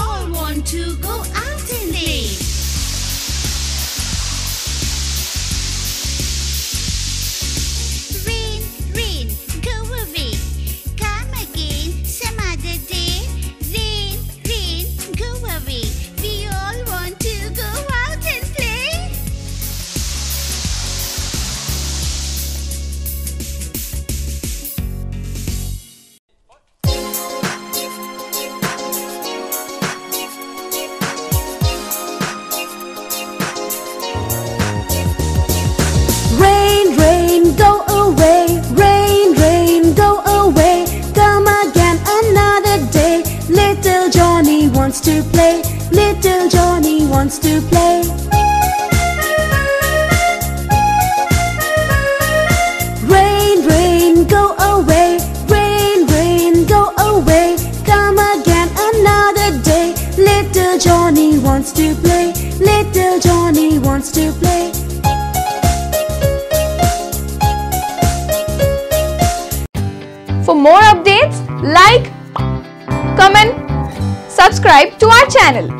all want to go out and play. Rain, rain, go away. Come again some other day. Rain, rain, go away. We all want to go out and play. To play, little Johnny wants to play. Rain, rain, go away. Rain, rain, go away. Come again another day. Little Johnny wants to play. Little Johnny wants to play. For more updates, like, comment, subscribe to our channel.